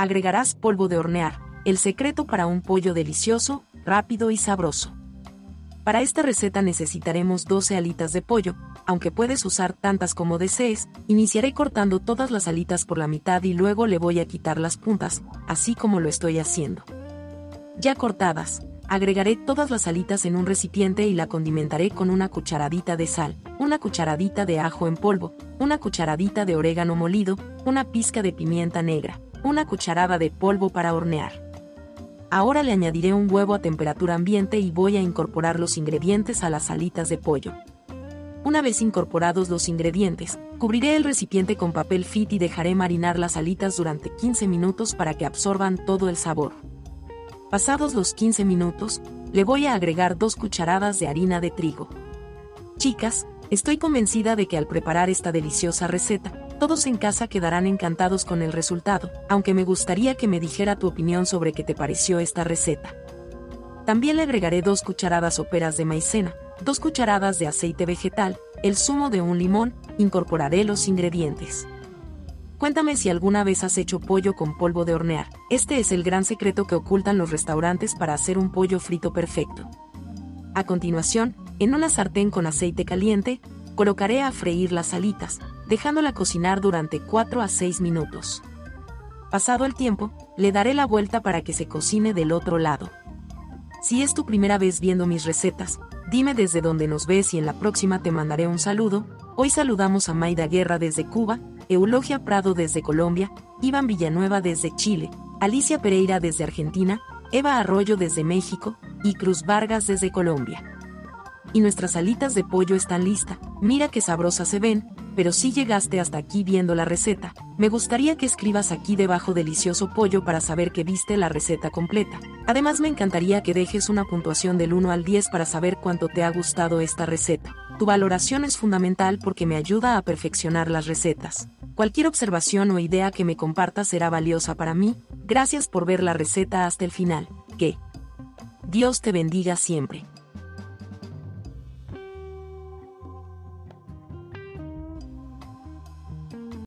agregarás polvo de hornear, el secreto para un pollo delicioso, rápido y sabroso. Para esta receta necesitaremos 12 alitas de pollo, aunque puedes usar tantas como desees. Iniciaré cortando todas las alitas por la mitad y luego le voy a quitar las puntas, así como lo estoy haciendo. Ya cortadas, agregaré todas las alitas en un recipiente y la condimentaré con una cucharadita de sal, una cucharadita de ajo en polvo, una cucharadita de orégano molido, una pizca de pimienta negra, una cucharada de polvo para hornear. Ahora le añadiré un huevo a temperatura ambiente y voy a incorporar los ingredientes a las alitas de pollo. Una vez incorporados los ingredientes, cubriré el recipiente con papel film y dejaré marinar las alitas durante 15 minutos para que absorban todo el sabor. Pasados los 15 minutos, le voy a agregar 2 cucharadas de harina de trigo. Chicas, estoy convencida de que al preparar esta deliciosa receta, todos en casa quedarán encantados con el resultado, aunque me gustaría que me dijera tu opinión sobre qué te pareció esta receta. También le agregaré 2 cucharadas soperas de maicena, 2 cucharadas de aceite vegetal, el zumo de un limón, incorporaré los ingredientes. Cuéntame si alguna vez has hecho pollo con polvo de hornear. Este es el gran secreto que ocultan los restaurantes para hacer un pollo frito perfecto. A continuación, en una sartén con aceite caliente, colocaré a freír las alitas, dejándola cocinar durante 4 a 6 minutos. Pasado el tiempo, le daré la vuelta para que se cocine del otro lado. Si es tu primera vez viendo mis recetas, dime desde dónde nos ves y en la próxima te mandaré un saludo. Hoy saludamos a Maida Guerra desde Cuba, Eulogia Prado desde Colombia, Iván Villanueva desde Chile, Alicia Pereira desde Argentina, Eva Arroyo desde México y Cruz Vargas desde Colombia. Y nuestras alitas de pollo están listas. Mira qué sabrosas se ven, pero si llegaste hasta aquí viendo la receta, me gustaría que escribas aquí debajo delicioso pollo para saber que viste la receta completa. Además me encantaría que dejes una puntuación del 1 al 10 para saber cuánto te ha gustado esta receta. Tu valoración es fundamental porque me ayuda a perfeccionar las recetas. Cualquier observación o idea que me compartas será valiosa para mí. Gracias por ver la receta hasta el final. Que Dios te bendiga siempre.